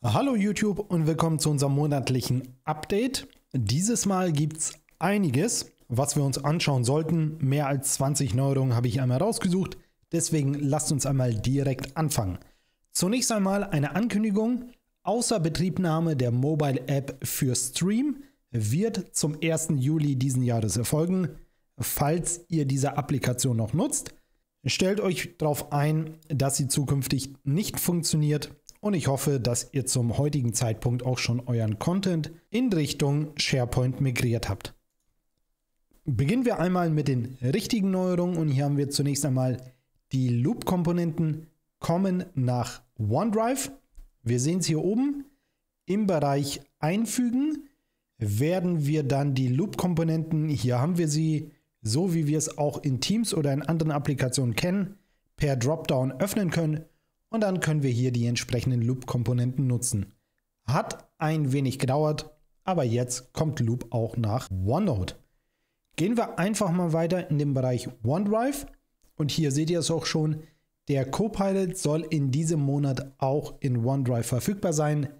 Hallo YouTube und willkommen zu unserem monatlichen Update. Dieses Mal gibt es einiges, was wir uns anschauen sollten. Mehr als 20 Neuerungen habe ich einmal rausgesucht, deswegen lasst uns einmal direkt anfangen. Zunächst einmal eine Ankündigung. Außerbetriebnahme der Mobile App für Stream wird zum 1. Juli diesen Jahres erfolgen, falls ihr diese Applikation noch nutzt. Stellt euch darauf ein, dass sie zukünftig nicht funktioniert. Und ich hoffe, dass ihr zum heutigen Zeitpunkt auch schon euren Content in Richtung SharePoint migriert habt. Beginnen wir einmal mit den richtigen Neuerungen und hier haben wir zunächst einmal die Loop-Komponenten kommen nach OneDrive. Wir sehen es hier oben. Im Bereich Einfügen werden wir dann die Loop-Komponenten, hier haben wir sie, so wie wir es auch in Teams oder in anderen Applikationen kennen, per Dropdown öffnen können. Und dann können wir hier die entsprechenden Loop-Komponenten nutzen. Hat ein wenig gedauert, aber jetzt kommt Loop auch nach OneNote. Gehen wir einfach mal weiter in den Bereich OneDrive. Und hier seht ihr es auch schon, der Copilot soll in diesem Monat auch in OneDrive verfügbar sein.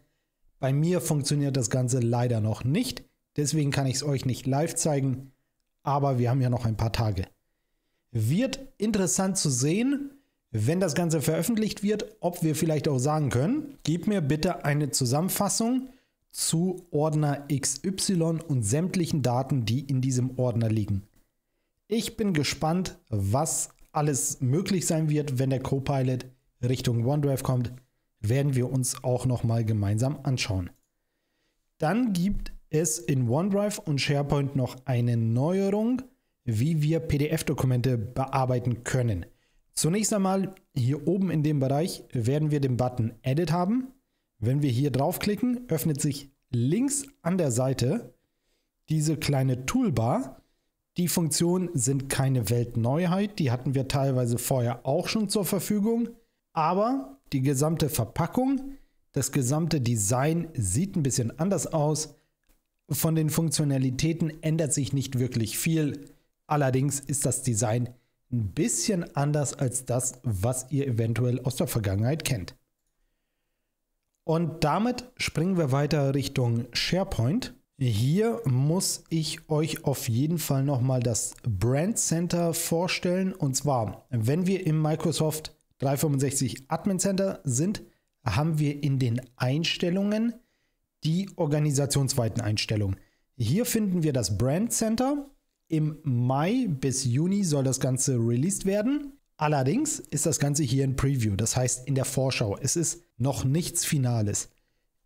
Bei mir funktioniert das Ganze leider noch nicht, deswegen kann ich es euch nicht live zeigen. Aber wir haben ja noch ein paar Tage. Wird interessant zu sehen, wenn das Ganze veröffentlicht wird, ob wir vielleicht auch sagen können, gib mir bitte eine Zusammenfassung zu Ordner XY und sämtlichen Daten, die in diesem Ordner liegen. Ich bin gespannt, was alles möglich sein wird, wenn der Copilot Richtung OneDrive kommt, werden wir uns auch nochmal gemeinsam anschauen. Dann gibt es in OneDrive und SharePoint noch eine Neuerung, wie wir PDF-Dokumente bearbeiten können. Zunächst einmal hier oben in dem Bereich werden wir den Button Edit haben. Wenn wir hier draufklicken, öffnet sich links an der Seite diese kleine Toolbar. Die Funktionen sind keine Weltneuheit, die hatten wir teilweise vorher auch schon zur Verfügung. Aber die gesamte Verpackung, das gesamte Design sieht ein bisschen anders aus. Von den Funktionalitäten ändert sich nicht wirklich viel. Allerdings ist das Design ein bisschen anders als das, was ihr eventuell aus der Vergangenheit kennt. Und damit springen wir weiter Richtung SharePoint. Hier muss ich euch auf jeden Fall nochmal das Brand Center vorstellen. Und zwar, wenn wir im Microsoft 365 Admin Center sind, haben wir in den Einstellungen die organisationsweiten Einstellungen. Hier finden wir das Brand Center. Im Mai bis Juni soll das Ganze released werden. Allerdings ist das Ganze hier in Preview, das heißt in der Vorschau. Es ist noch nichts Finales.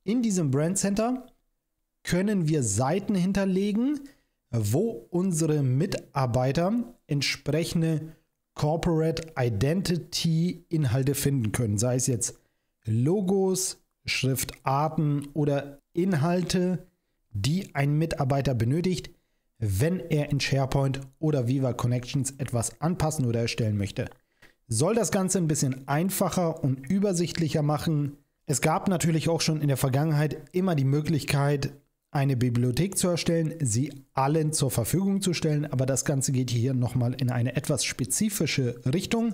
In diesem Brand Center können wir Seiten hinterlegen, wo unsere Mitarbeiter entsprechende Corporate Identity Inhalte finden können. Sei es jetzt Logos, Schriftarten oder Inhalte, die ein Mitarbeiter benötigt, wenn er in SharePoint oder Viva Connections etwas anpassen oder erstellen möchte. Soll das Ganze ein bisschen einfacher und übersichtlicher machen. Es gab natürlich auch schon in der Vergangenheit immer die Möglichkeit, eine Bibliothek zu erstellen, sie allen zur Verfügung zu stellen, aber das Ganze geht hier nochmal in eine etwas spezifische Richtung.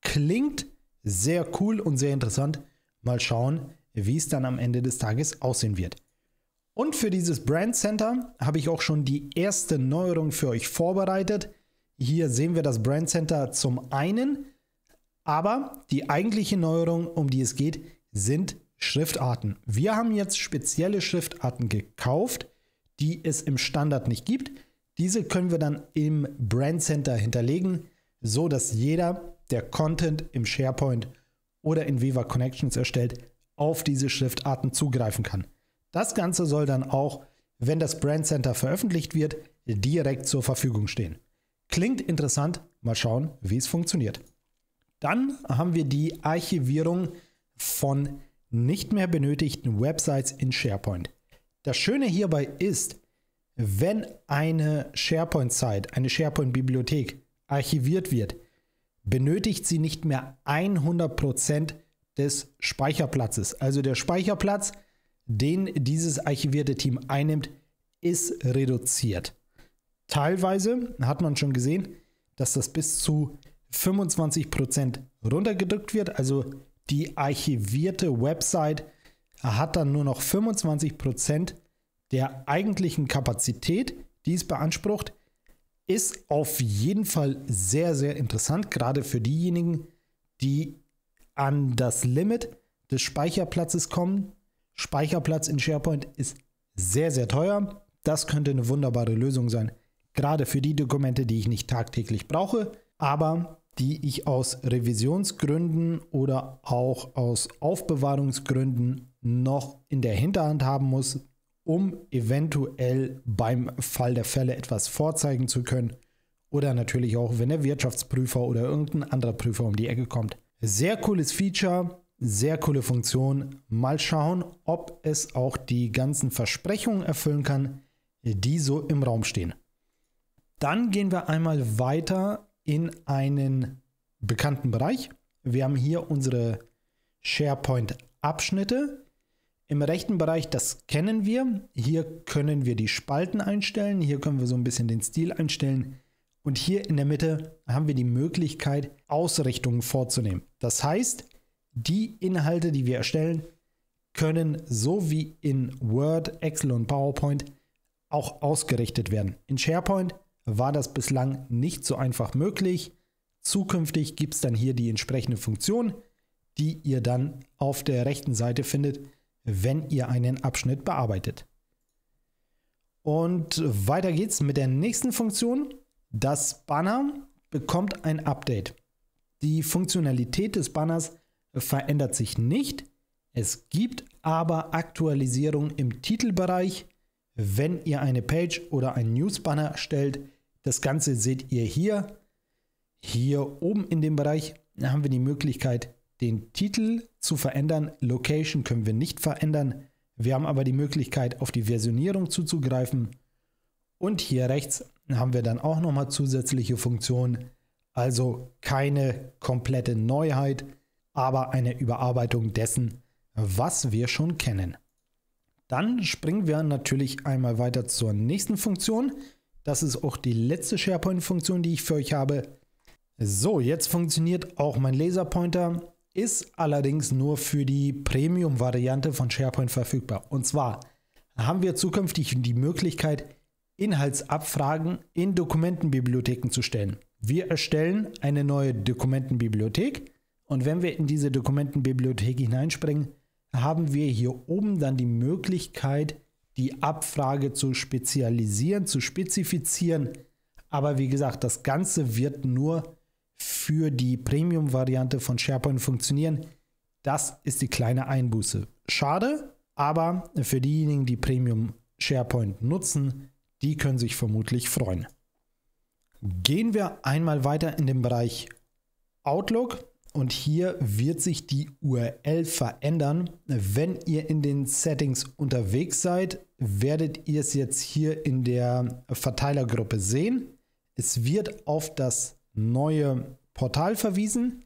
Klingt sehr cool und sehr interessant. Mal schauen, wie es dann am Ende des Tages aussehen wird. Und für dieses Brand Center habe ich auch schon die erste Neuerung für euch vorbereitet. Hier sehen wir das Brand Center zum einen, aber die eigentliche Neuerung, um die es geht, sind Schriftarten. Wir haben jetzt spezielle Schriftarten gekauft, die es im Standard nicht gibt. Diese können wir dann im Brand Center hinterlegen, so dass jeder, der Content im SharePoint oder in Viva Connections erstellt, auf diese Schriftarten zugreifen kann. Das Ganze soll dann auch, wenn das Brand Center veröffentlicht wird, direkt zur Verfügung stehen. Klingt interessant, mal schauen, wie es funktioniert. Dann haben wir die Archivierung von nicht mehr benötigten Websites in SharePoint. Das Schöne hierbei ist, wenn eine SharePoint-Site, eine SharePoint-Bibliothek archiviert wird, benötigt sie nicht mehr 100% des Speicherplatzes. Also der Speicherplatz, den dieses archivierte Team einnimmt, ist reduziert. Teilweise hat man schon gesehen, dass das bis zu 25% runtergedrückt wird. Also die archivierte Website Er hat dann nur noch 25% der eigentlichen Kapazität, die es beansprucht. Ist auf jeden Fall sehr, sehr interessant, gerade für diejenigen, die an das Limit des Speicherplatzes kommen. Speicherplatz in SharePoint ist sehr, sehr teuer. Das könnte eine wunderbare Lösung sein, gerade für die Dokumente, die ich nicht tagtäglich brauche, aber die ich aus Revisionsgründen oder auch aus Aufbewahrungsgründen noch in der Hinterhand haben muss, um eventuell beim Fall der Fälle etwas vorzeigen zu können oder natürlich auch, wenn der Wirtschaftsprüfer oder irgendein anderer Prüfer um die Ecke kommt. Sehr cooles Feature, sehr coole Funktion. Mal schauen, ob es auch die ganzen Versprechungen erfüllen kann, die so im Raum stehen. Dann gehen wir einmal weiter in einen bekannten Bereich. Wir haben hier unsere SharePoint-Abschnitte. Im rechten Bereich, das kennen wir, hier können wir die Spalten einstellen, hier können wir so ein bisschen den Stil einstellen und hier in der Mitte haben wir die Möglichkeit, Ausrichtungen vorzunehmen. Das heißt, die Inhalte, die wir erstellen, können so wie in Word, Excel und PowerPoint auch ausgerichtet werden. In SharePoint war das bislang nicht so einfach möglich. Zukünftig gibt es dann hier die entsprechende Funktion, die ihr dann auf der rechten Seite findet, wenn ihr einen Abschnitt bearbeitet. Und weiter geht's mit der nächsten Funktion. Das Banner bekommt ein Update. Die Funktionalität des Banners verändert sich nicht. Es gibt aber Aktualisierungen im Titelbereich. Wenn ihr eine Page oder ein News-Banner erstellt, das Ganze seht ihr hier. Hier oben in dem Bereich haben wir die Möglichkeit, den Titel zu verändern. Location können wir nicht verändern. Wir haben aber die Möglichkeit, auf die Versionierung zuzugreifen. Und hier rechts haben wir dann auch nochmal zusätzliche Funktionen. Also keine komplette Neuheit, aber eine Überarbeitung dessen, was wir schon kennen. Dann springen wir natürlich einmal weiter zur nächsten Funktion. Das ist auch die letzte SharePoint-Funktion, die ich für euch habe. So, jetzt funktioniert auch mein Laserpointer. Ist allerdings nur für die Premium-Variante von SharePoint verfügbar. Und zwar haben wir zukünftig die Möglichkeit, Inhaltsabfragen in Dokumentenbibliotheken zu stellen. Wir erstellen eine neue Dokumentenbibliothek und wenn wir in diese Dokumentenbibliothek hineinspringen, haben wir hier oben dann die Möglichkeit, die Abfrage zu spezialisieren, zu spezifizieren. Aber wie gesagt, das Ganze wird nur für die Premium-Variante von SharePoint funktionieren. Das ist die kleine Einbuße. Schade, aber für diejenigen, die Premium SharePoint nutzen, die können sich vermutlich freuen. Gehen wir einmal weiter in den Bereich Outlook und hier wird sich die URL verändern. Wenn ihr in den Settings unterwegs seid, werdet ihr es jetzt hier in der Verteilergruppe sehen. Es wird auf das neue Portal verwiesen.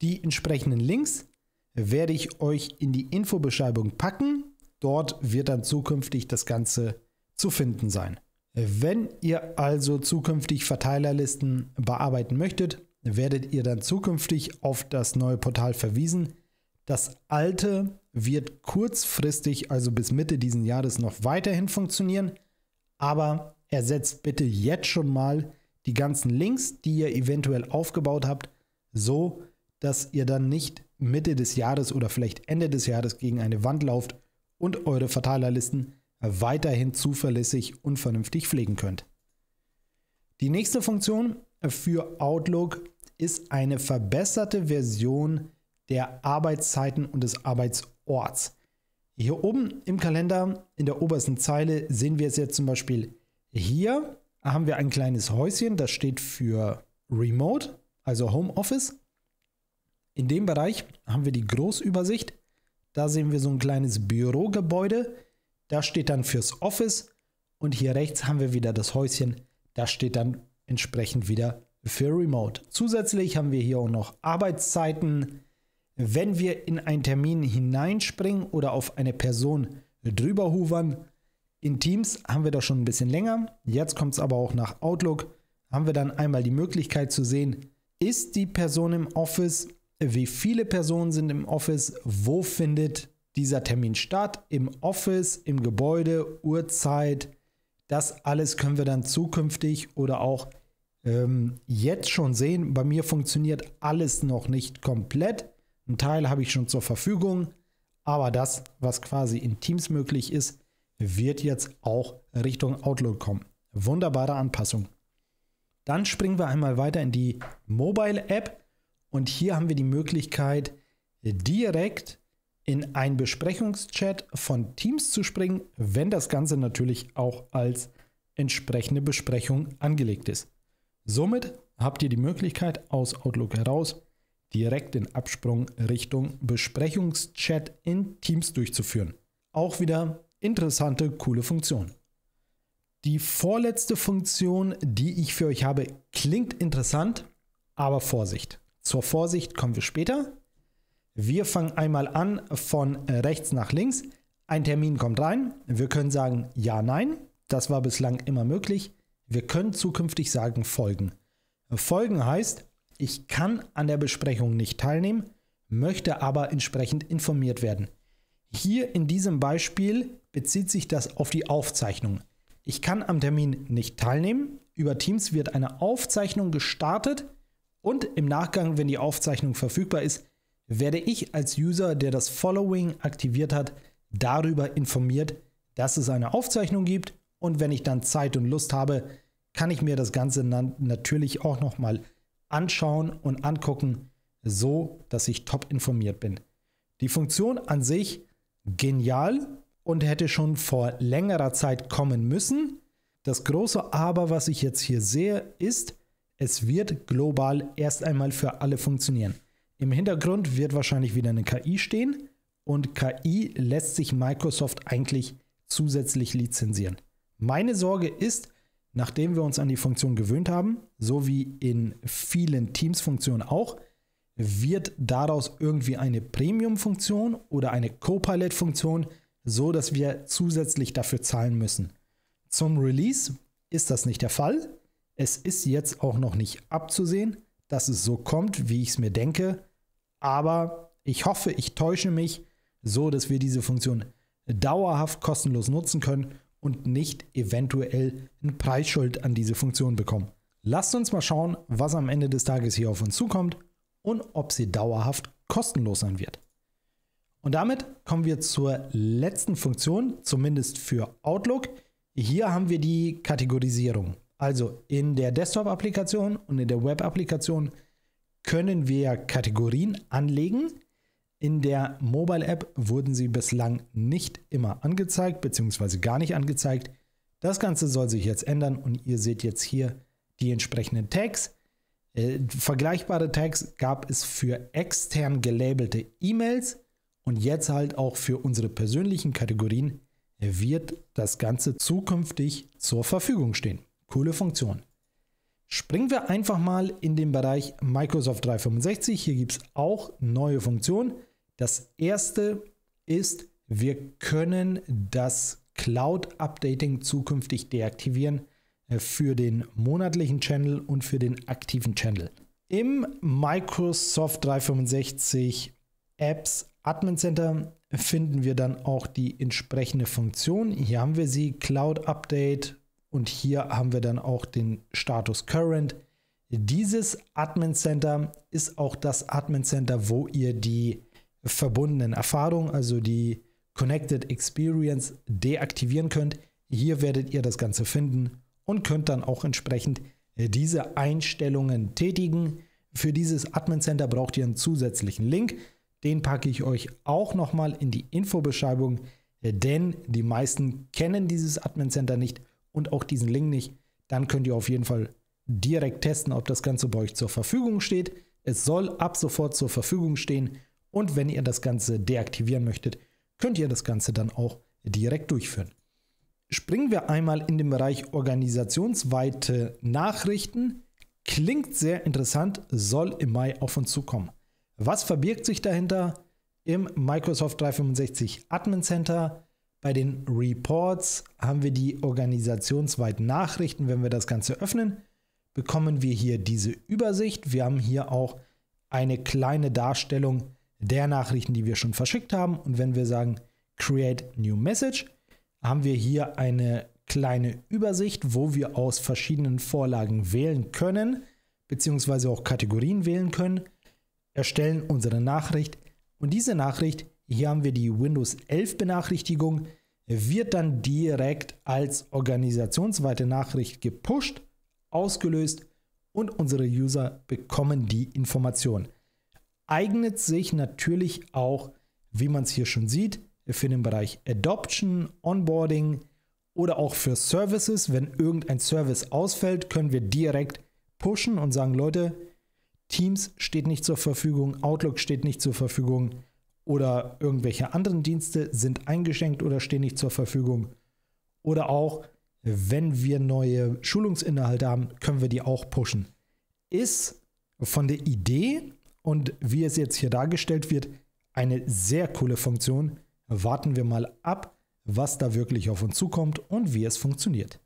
Die entsprechenden Links werde ich euch in die Infobeschreibung packen. Dort wird dann zukünftig das Ganze zu finden sein. Wenn ihr also zukünftig Verteilerlisten bearbeiten möchtet, werdet ihr dann zukünftig auf das neue Portal verwiesen. Das alte wird kurzfristig, also bis Mitte diesen Jahres, noch weiterhin funktionieren, aber ersetzt bitte jetzt schon mal die ganzen Links, die ihr eventuell aufgebaut habt, so dass ihr dann nicht Mitte des Jahres oder vielleicht Ende des Jahres gegen eine Wand lauft und eure Verteilerlisten weiterhin zuverlässig und vernünftig pflegen könnt. Die nächste Funktion für Outlook ist eine verbesserte Version der Arbeitszeiten und des Arbeitsorts. Hier oben im Kalender in der obersten Zeile sehen wir es jetzt zum Beispiel hier. Haben wir ein kleines Häuschen, das steht für Remote, also Homeoffice. In dem Bereich haben wir die Großübersicht. Da sehen wir so ein kleines Bürogebäude. Da steht dann fürs Office. Und hier rechts haben wir wieder das Häuschen. Da steht dann entsprechend wieder für Remote. Zusätzlich haben wir hier auch noch Arbeitszeiten. Wenn wir in einen Termin hineinspringen oder auf eine Person drüber hovern, in Teams haben wir das schon ein bisschen länger, jetzt kommt es aber auch nach Outlook, haben wir dann einmal die Möglichkeit zu sehen, ist die Person im Office, wie viele Personen sind im Office, wo findet dieser Termin statt, im Office, im Gebäude, Uhrzeit. Das alles können wir dann zukünftig oder auch jetzt schon sehen. Bei mir funktioniert alles noch nicht komplett. Ein Teil habe ich schon zur Verfügung, aber das, was quasi in Teams möglich ist, wird jetzt auch Richtung Outlook kommen. Wunderbare Anpassung. Dann springen wir einmal weiter in die Mobile-App und hier haben wir die Möglichkeit, direkt in einen Besprechungschat von Teams zu springen, wenn das Ganze natürlich auch als entsprechende Besprechung angelegt ist. Somit habt ihr die Möglichkeit, aus Outlook heraus direkt den Absprung Richtung Besprechungschat in Teams durchzuführen. Auch wieder interessante, coole Funktion. Die vorletzte Funktion, die ich für euch habe, klingt interessant, aber Vorsicht. Zur Vorsicht kommen wir später. Wir fangen einmal an von rechts nach links. Ein Termin kommt rein. Wir können sagen ja, nein. Das war bislang immer möglich. Wir können zukünftig sagen folgen. Folgen heißt, ich kann an der Besprechung nicht teilnehmen, möchte aber entsprechend informiert werden. Hier in diesem Beispiel bezieht sich das auf die Aufzeichnung. Ich kann am Termin nicht teilnehmen. Über Teams wird eine Aufzeichnung gestartet und im Nachgang, wenn die Aufzeichnung verfügbar ist, werde ich als User, der das Following aktiviert hat, darüber informiert, dass es eine Aufzeichnung gibt. Und wenn ich dann Zeit und Lust habe, kann ich mir das Ganze natürlich auch nochmal anschauen und angucken, so dass ich top informiert bin. Die Funktion an sich genial und hätte schon vor längerer Zeit kommen müssen. Das große Aber, was ich jetzt hier sehe, ist, es wird global erst einmal für alle funktionieren. Im Hintergrund wird wahrscheinlich wieder eine KI stehen und KI lässt sich Microsoft eigentlich zusätzlich lizenzieren. Meine Sorge ist, nachdem wir uns an die Funktion gewöhnt haben, so wie in vielen Teams-Funktionen auch, wird daraus irgendwie eine Premium-Funktion oder eine Copilot-Funktion, so dass wir zusätzlich dafür zahlen müssen. Zum Release ist das nicht der Fall. Es ist jetzt auch noch nicht abzusehen, dass es so kommt, wie ich es mir denke. Aber ich hoffe, ich täusche mich, so dass wir diese Funktion dauerhaft kostenlos nutzen können und nicht eventuell eine Preisschuld an diese Funktion bekommen. Lasst uns mal schauen, was am Ende des Tages hier auf uns zukommt und ob sie dauerhaft kostenlos sein wird. Und damit kommen wir zur letzten Funktion, zumindest für Outlook. Hier haben wir die Kategorisierung. Also in der Desktop-Applikation und in der Web-Applikation können wir Kategorien anlegen. In der Mobile-App wurden sie bislang nicht immer angezeigt, beziehungsweise gar nicht angezeigt. Das Ganze soll sich jetzt ändern und ihr seht jetzt hier die entsprechenden Tags. Vergleichbare Tags gab es für extern gelabelte E-Mails und jetzt halt auch für unsere persönlichen Kategorien wird das Ganze zukünftig zur Verfügung stehen. Coole Funktion. Springen wir einfach mal in den Bereich Microsoft 365. Hier gibt es auch neue Funktionen. Das erste ist, wir können das Cloud-Updating zukünftig deaktivieren für den monatlichen Channel und für den aktiven Channel. Im Microsoft 365 Apps Admin Center finden wir dann auch die entsprechende Funktion. Hier haben wir sie, Cloud Update, und hier haben wir dann auch den Status Current. Dieses Admin Center ist auch das Admin Center, wo ihr die verbundenen Erfahrungen, also die Connected Experience, deaktivieren könnt. Hier werdet ihr das Ganze finden und könnt dann auch entsprechend diese Einstellungen tätigen. Für dieses Admin Center braucht ihr einen zusätzlichen Link. Den packe ich euch auch nochmal in die Infobeschreibung, denn die meisten kennen dieses Admin Center nicht und auch diesen Link nicht. Dann könnt ihr auf jeden Fall direkt testen, ob das Ganze bei euch zur Verfügung steht. Es soll ab sofort zur Verfügung stehen und wenn ihr das Ganze deaktivieren möchtet, könnt ihr das Ganze dann auch direkt durchführen. Springen wir einmal in den Bereich organisationsweite Nachrichten. Klingt sehr interessant, soll im Mai auf uns zukommen. Was verbirgt sich dahinter? Im Microsoft 365 Admin Center, bei den Reports haben wir die organisationsweiten Nachrichten. Wenn wir das Ganze öffnen, bekommen wir hier diese Übersicht. Wir haben hier auch eine kleine Darstellung der Nachrichten, die wir schon verschickt haben. Und wenn wir sagen Create New Message, haben wir hier eine kleine Übersicht, wo wir aus verschiedenen Vorlagen wählen können, beziehungsweise auch Kategorien wählen können, erstellen unsere Nachricht. Und diese Nachricht, hier haben wir die Windows 11 Benachrichtigung, wird dann direkt als organisationsweite Nachricht gepusht, ausgelöst und unsere User bekommen die Information. Eignet sich natürlich auch, wie man es hier schon sieht, für den Bereich Adoption, Onboarding oder auch für Services. Wenn irgendein Service ausfällt, können wir direkt pushen und sagen, Leute, Teams steht nicht zur Verfügung, Outlook steht nicht zur Verfügung oder irgendwelche anderen Dienste sind eingeschränkt oder stehen nicht zur Verfügung. Oder auch, wenn wir neue Schulungsinhalte haben, können wir die auch pushen. Ist von der Idee und wie es jetzt hier dargestellt wird, eine sehr coole Funktion. Warten wir mal ab, was da wirklich auf uns zukommt und wie es funktioniert.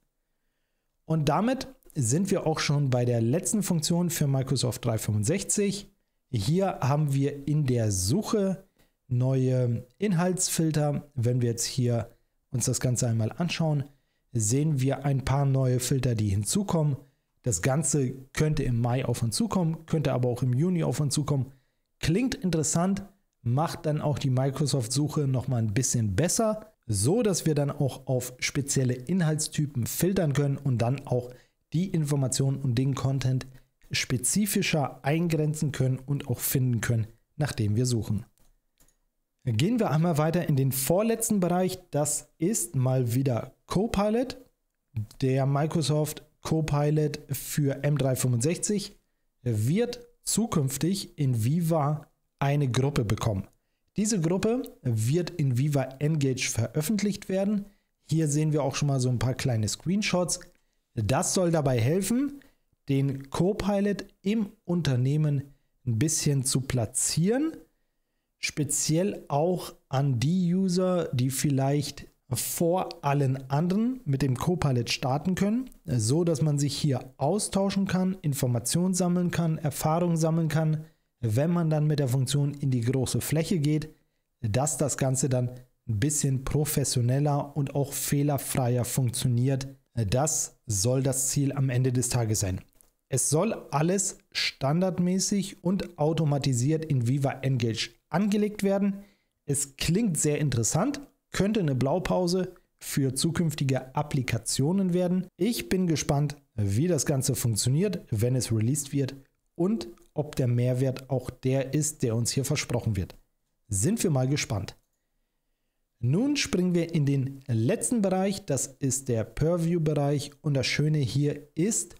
Und damit sind wir auch schon bei der letzten Funktion für Microsoft 365. Hier haben wir in der Suche neue Inhaltsfilter. Wenn wir jetzt hier uns das Ganze einmal anschauen, sehen wir ein paar neue Filter, die hinzukommen. Das Ganze könnte im Mai auf uns zukommen, könnte aber auch im Juni auf uns zukommen. Klingt interessant, macht dann auch die Microsoft-Suche nochmal ein bisschen besser, so dass wir dann auch auf spezielle Inhaltstypen filtern können und dann auch die Informationen und den Content spezifischer eingrenzen können und auch finden können, nachdem wir suchen. Gehen wir einmal weiter in den vorletzten Bereich. Das ist mal wieder Copilot, der Microsoft Copilot für M365 wird zukünftig in Viva eine Gruppe bekommen. Diese Gruppe wird in Viva Engage veröffentlicht werden. Hier sehen wir auch schon mal so ein paar kleine Screenshots. Das soll dabei helfen, den Copilot im Unternehmen ein bisschen zu platzieren. Speziell auch an die User, die vielleicht vor allen anderen mit dem Copilot starten können, so dass man sich hier austauschen kann, Informationen sammeln kann, Erfahrung sammeln kann, wenn man dann mit der Funktion in die große Fläche geht, dass das Ganze dann ein bisschen professioneller und auch fehlerfreier funktioniert. Das soll das Ziel am Ende des Tages sein. Es soll alles standardmäßig und automatisiert in Viva Engage angelegt werden. Es klingt sehr interessant, könnte eine Blaupause für zukünftige Applikationen werden. Ich bin gespannt, wie das Ganze funktioniert, wenn es released wird und ob der Mehrwert auch der ist, der uns hier versprochen wird. Sind wir mal gespannt. Nun springen wir in den letzten Bereich, das ist der Purview-Bereich und das Schöne hier ist,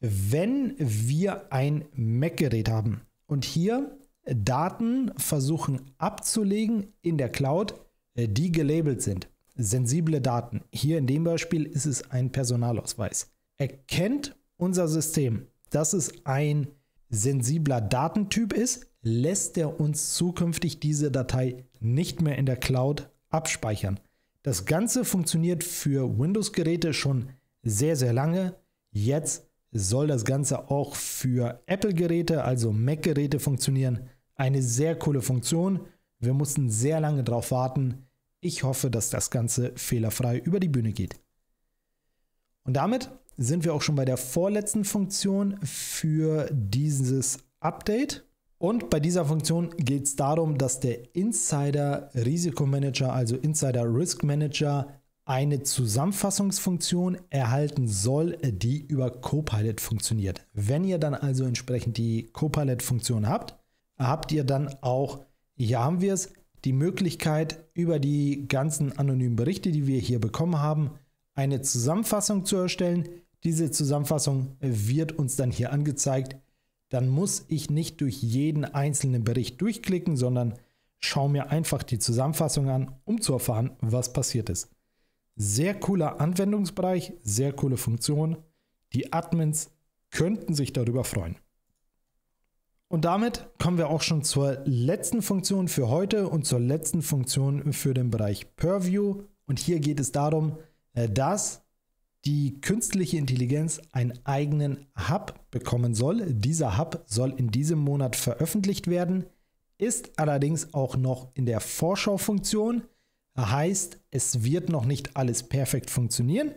wenn wir ein Mac-Gerät haben und hier Daten versuchen abzulegen in der Cloud, die gelabelt sind. Sensible Daten. Hier in dem Beispiel ist es ein Personalausweis. Erkennt unser System, dass es ein sensibler Datentyp ist, lässt er uns zukünftig diese Datei nicht mehr in der Cloud abspeichern. Das Ganze funktioniert für Windows-Geräte schon sehr, sehr lange. Jetzt soll das Ganze auch für Apple-Geräte, also Mac-Geräte funktionieren. Eine sehr coole Funktion. Wir mussten sehr lange drauf warten. Ich hoffe, dass das Ganze fehlerfrei über die Bühne geht. Und damit sind wir auch schon bei der vorletzten Funktion für dieses Update. Und bei dieser Funktion geht es darum, dass der Insider Risikomanager, also Insider Risk Manager, eine Zusammenfassungsfunktion erhalten soll, die über Copilot funktioniert. Wenn ihr dann also entsprechend die Copilot-Funktion habt, habt ihr dann auch, hier haben wir es, die Möglichkeit, über die ganzen anonymen Berichte, die wir hier bekommen haben, eine Zusammenfassung zu erstellen. Diese Zusammenfassung wird uns dann hier angezeigt. Dann muss ich nicht durch jeden einzelnen Bericht durchklicken, sondern schaue mir einfach die Zusammenfassung an, um zu erfahren, was passiert ist. Sehr cooler Anwendungsbereich, sehr coole Funktion. Die Admins könnten sich darüber freuen. Und damit kommen wir auch schon zur letzten Funktion für heute und zur letzten Funktion für den Bereich Purview. Und hier geht es darum, dass die künstliche Intelligenz einen eigenen Hub bekommen soll. Dieser Hub soll in diesem Monat veröffentlicht werden. ist allerdings auch noch in der Vorschaufunktion. Das heißt, es wird noch nicht alles perfekt funktionieren.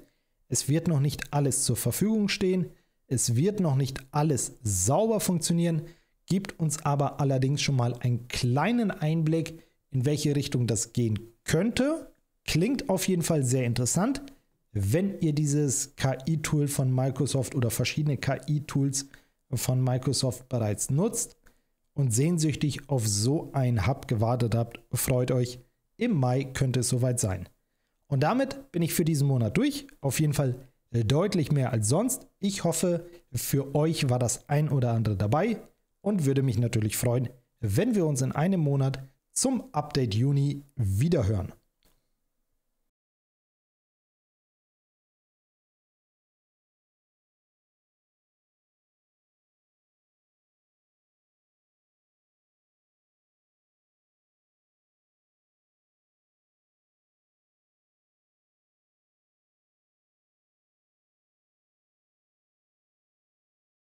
Es wird noch nicht alles zur Verfügung stehen. Es wird noch nicht alles sauber funktionieren, gibt uns aber allerdings schon mal einen kleinen Einblick, in welche Richtung das gehen könnte. Klingt auf jeden Fall sehr interessant. Wenn ihr dieses KI-Tool von Microsoft oder verschiedene KI-Tools von Microsoft bereits nutzt und sehnsüchtig auf so einen Hub gewartet habt, freut euch. Im Mai könnte es soweit sein. Und damit bin ich für diesen Monat durch. Auf jeden Fall deutlich mehr als sonst. Ich hoffe, für euch war das ein oder andere dabei und würde mich natürlich freuen, wenn wir uns in einem Monat zum Update Juni wiederhören.